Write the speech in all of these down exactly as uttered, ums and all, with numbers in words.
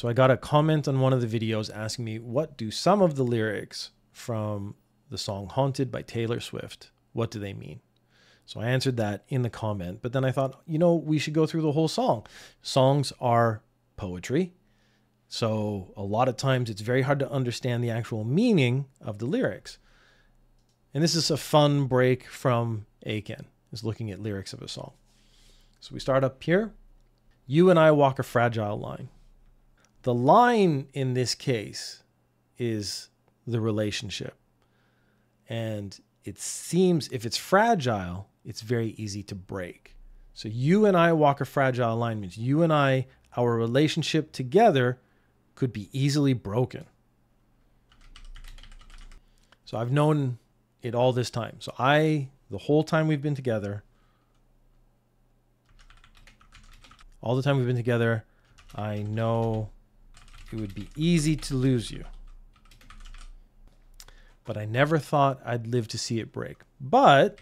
So I got a comment on one of the videos asking me, what do some of the lyrics from the song Haunted by Taylor Swift, what do they mean? So I answered that in the comment, but then I thought, you know, we should go through the whole song. Songs are poetry. So a lot of times it's very hard to understand the actual meaning of the lyrics. And this is a fun break from Aiken, is looking at lyrics of a song. So we start up here. You and I walk a fragile line. The line in this case is the relationship. And it seems if it's fragile, it's very easy to break. So you and I walk a fragile line means you and I, our relationship together could be easily broken. So I've known it all this time. So I, the whole time we've been together, all the time we've been together, I know it would be easy to lose you. But I never thought I'd live to see it break. But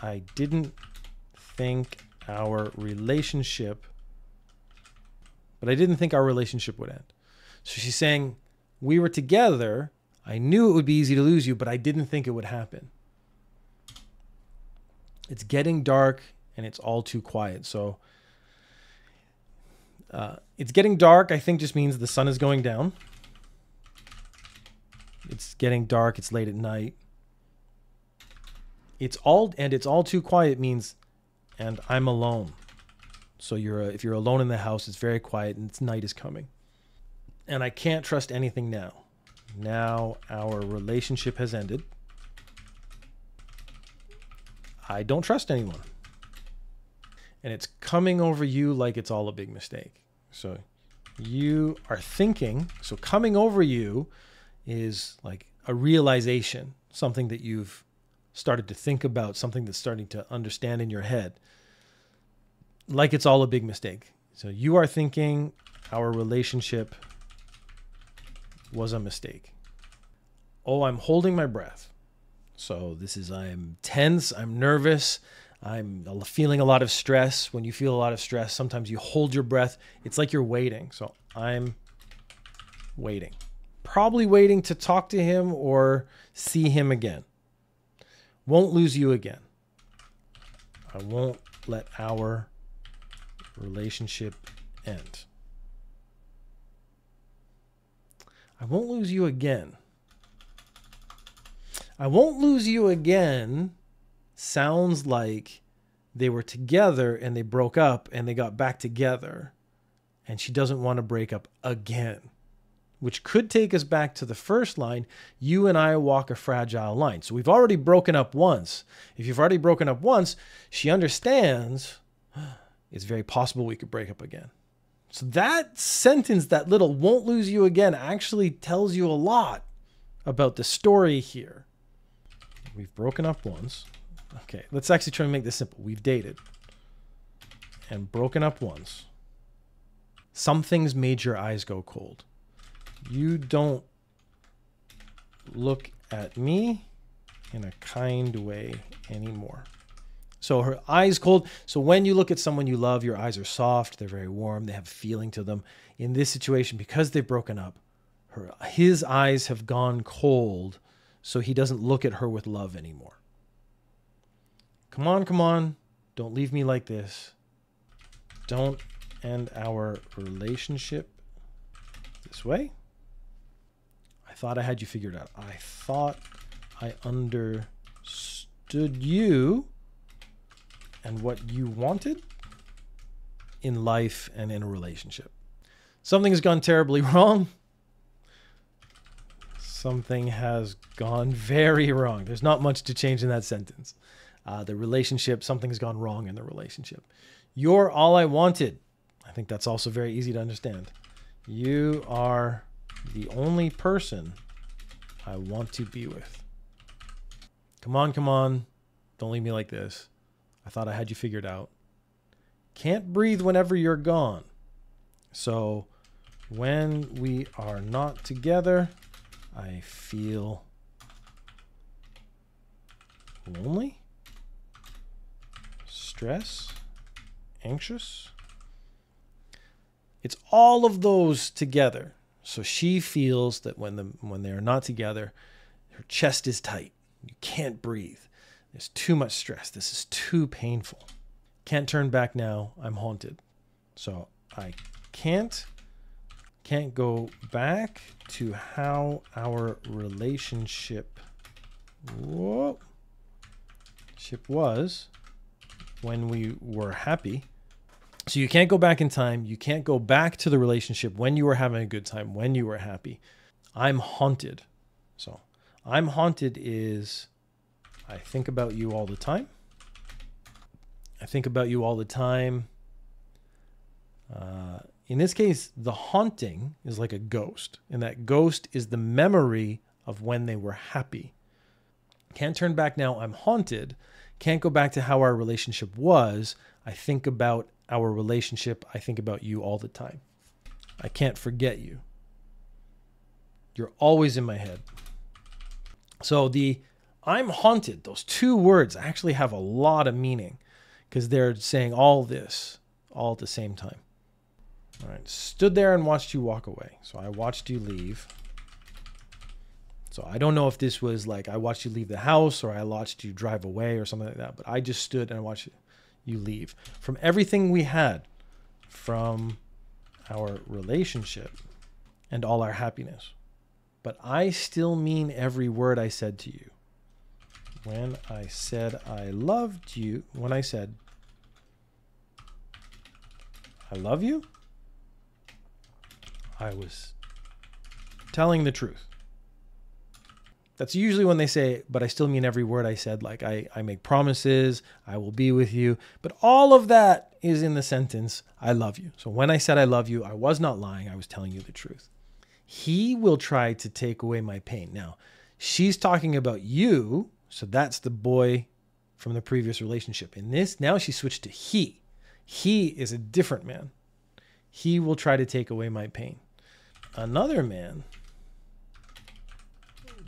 I didn't think our relationship, but I didn't think our relationship would end. So she's saying, we were together. I knew it would be easy to lose you, but I didn't think it would happen. It's getting dark and it's all too quiet. So uh, it's getting dark, I think just means the sun is going down. It's getting dark, it's late at night. It's all, and it's all too quiet means, and I'm alone. So you're, uh, if you're alone in the house, it's very quiet and it's night is coming. And I can't trust anything now. Now our relationship has ended. I don't trust anyone. And it's coming over you like it's all a big mistake. So you are thinking, so coming over you is like a realization, something that you've started to think about, something that's starting to understand in your head. Like it's all a big mistake. So you are thinking our relationship was a mistake. Oh, I'm holding my breath. So this is, I'm tense, I'm nervous, I'm feeling a lot of stress. When you feel a lot of stress, sometimes you hold your breath. It's like you're waiting. So I'm waiting. Probably waiting to talk to him or see him again. Won't lose you again. I won't let our relationship end. I won't lose you again. I won't lose you again sounds like they were together and they broke up and they got back together and she doesn't want to break up again, which could take us back to the first line, you and I walk a fragile line. So we've already broken up once. If you've already broken up once, she understands it's very possible we could break up again. So that sentence, that little won't lose you again, actually tells you a lot about the story here. We've broken up once. Okay, let's actually try and make this simple. We've dated and broken up once. Some things made your eyes go cold. You don't look at me in a kind way anymore. So her eyes cold. So when you look at someone you love, your eyes are soft. They're very warm. They have feeling to them. In this situation, because they've broken up, her, his eyes have gone cold. So he doesn't look at her with love anymore. Come on, come on. Don't leave me like this. Don't end our relationship this way. I thought I had you figured out. I thought I understood you. And what you wanted in life and in a relationship. Something has gone terribly wrong. Something has gone very wrong. There's not much to change in that sentence. Uh, the relationship, something's gone wrong in the relationship. You're all I wanted. I think that's also very easy to understand. You are the only person I want to be with. Come on, come on. Don't leave me like this. I thought I had you figured out. Can't breathe whenever you're gone. So when we are not together, I feel lonely, stress, anxious. It's all of those together. So she feels that when the when they are not together, her chest is tight. You can't breathe. There's too much stress. This is too painful. Can't turn back now. I'm haunted. So I can't can't go back to how our relationship whoa, ship was when we were happy. So you can't go back in time. You can't go back to the relationship when you were having a good time, when you were happy. I'm haunted. So I'm haunted is I think about you all the time. I think about you all the time. Uh, in this case, the haunting is like a ghost, and that ghost is the memory of when they were happy. Can't turn back now. I'm haunted. Can't go back to how our relationship was. I think about our relationship. I think about you all the time. I can't forget you. You're always in my head. So the I'm haunted, those two words actually have a lot of meaning because they're saying all this all at the same time. All right, stood there and watched you walk away. So I watched you leave. So I don't know if this was like I watched you leave the house or I watched you drive away or something like that, but I just stood and I watched you leave. From everything we had, from our relationship and all our happiness. But I still mean every word I said to you. When I said I loved you, when I said I love you, I was telling the truth. That's usually when they say, but I still mean every word I said, like I, I make promises, I will be with you. But all of that is in the sentence, I love you. So when I said I love you, I was not lying, I was telling you the truth. He will try to take away my pain. Now, she's talking about you, so that's the boy from the previous relationship. In this, now she switched to he. He is a different man. He will try to take away my pain. Another man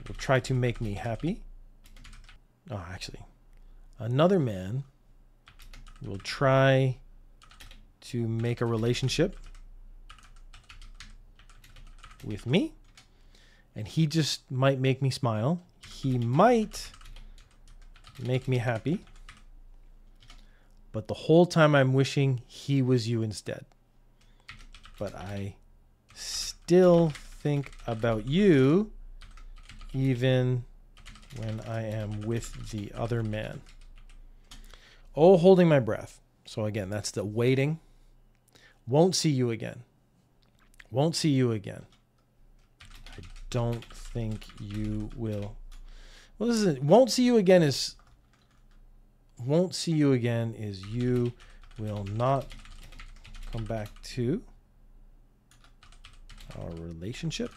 will try to make me happy. Oh, actually, another man will try to make a relationship with me, and he just might make me smile. He might make me happy, but the whole time I'm wishing he was you instead. But I still think about you even when I am with the other man. Oh, holding my breath. So again, that's the waiting. Won't see you again. Won't see you again. I don't think you will. Well, this is won't see you again is won't see you again is you will not come back to our relationship.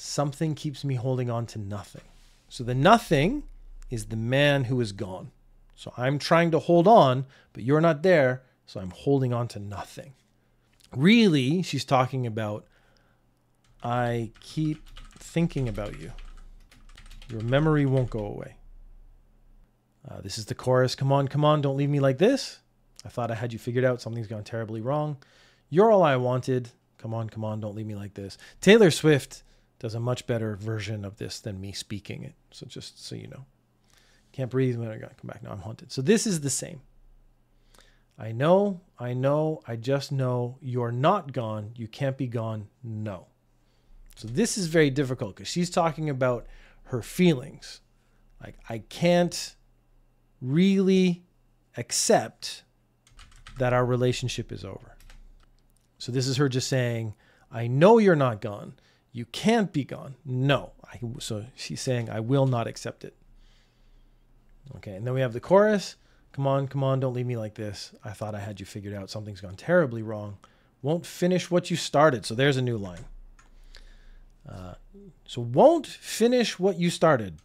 Something keeps me holding on to nothing. So the nothing is the man who is gone. So I'm trying to hold on, but you're not there, so I'm holding on to nothing. Really, she's talking about I keep thinking about you. Your memory won't go away. Uh, this is the chorus. Come on, come on, don't leave me like this. I thought I had you figured out. Something's gone terribly wrong. You're all I wanted. Come on, come on, don't leave me like this. Taylor Swift does a much better version of this than me speaking it. So just so you know. Can't breathe when I gotta come back. Now I'm haunted. So this is the same. I know, I know, I just know you're not gone. You can't be gone. No. So this is very difficult because she's talking about her feelings. Like, I can't really accept that our relationship is over. So this is her just saying, I know you're not gone. You can't be gone. No. I, so she's saying, I will not accept it. Okay. And then we have the chorus. Come on, come on. Don't leave me like this. I thought I had you figured out. Something's gone terribly wrong. Won't finish what you started. So there's a new line. Uh, so won't finish what you started.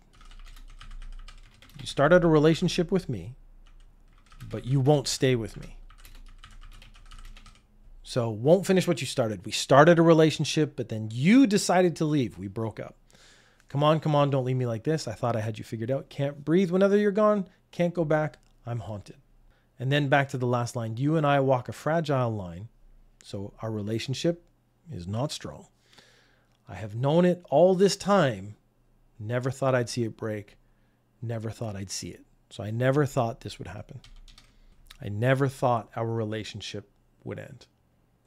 You started a relationship with me, but you won't stay with me. So won't finish what you started. We started a relationship, but then you decided to leave. We broke up. Come on, come on. Don't leave me like this. I thought I had you figured out. Can't breathe whenever you're gone. Can't go back. I'm haunted. And then back to the last line. You and I walk a fragile line. So our relationship is not strong. I have known it all this time. Never thought I'd see it break. Never thought I'd see it. So I never thought this would happen. I never thought our relationship would end.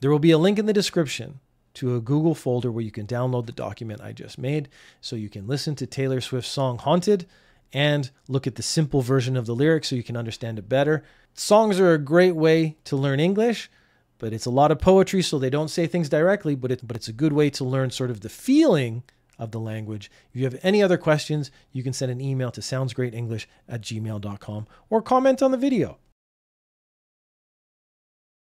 There will be a link in the description to a Google folder where you can download the document I just made so you can listen to Taylor Swift's song Haunted and look at the simple version of the lyrics so you can understand it better. Songs are a great way to learn English, but it's a lot of poetry, so they don't say things directly, but, it, but it's a good way to learn sort of the feeling of the language. If you have any other questions, you can send an email to soundsgreatenglish at gmail dot com or comment on the video.